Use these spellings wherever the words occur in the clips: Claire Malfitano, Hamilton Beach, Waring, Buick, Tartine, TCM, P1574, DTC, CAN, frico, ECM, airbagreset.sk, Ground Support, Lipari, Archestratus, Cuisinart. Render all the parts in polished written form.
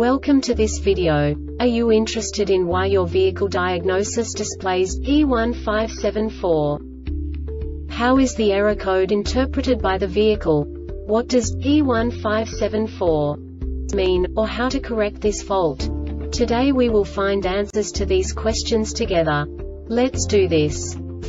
Welcome to this video. Are you interested in why your vehicle diagnosis displays P1574? How is the error code interpreted by the vehicle? What does P1574 mean, or how to correct this fault? Today we will find answers to these questions together. Let's do this.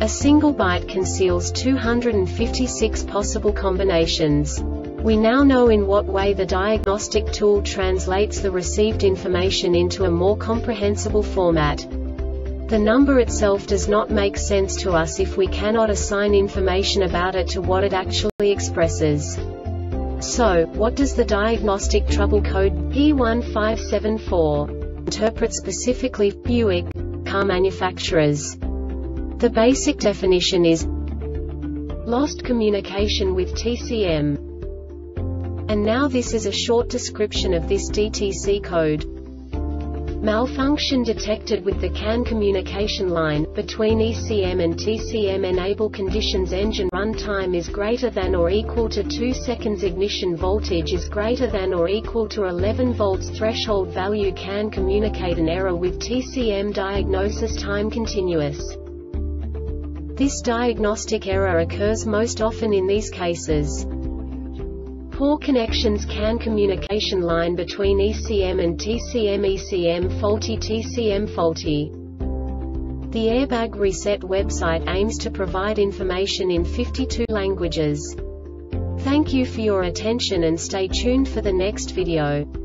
A single byte conceals 256 possible combinations. We now know in what way the diagnostic tool translates the received information into a more comprehensible format. The number itself does not make sense to us if we cannot assign information about it to what it actually expresses. So, what does the diagnostic trouble code P1574 interpret specifically for Buick car manufacturers? The basic definition is lost communication with TCM. And now this is a short description of this DTC code. Malfunction detected with the CAN communication line, between ECM and TCM. Enable conditions. Engine run time is greater than or equal to 2 seconds. Ignition voltage is greater than or equal to 11 volts. Threshold value. CAN communicate an error with TCM. Diagnosis time continuous. This diagnostic error occurs most often in these cases. Poor connections. CAN communication line between ECM and TCM. ECM faulty, TCM faulty. The Airbag Reset website aims to provide information in 52 languages. Thank you for your attention and stay tuned for the next video.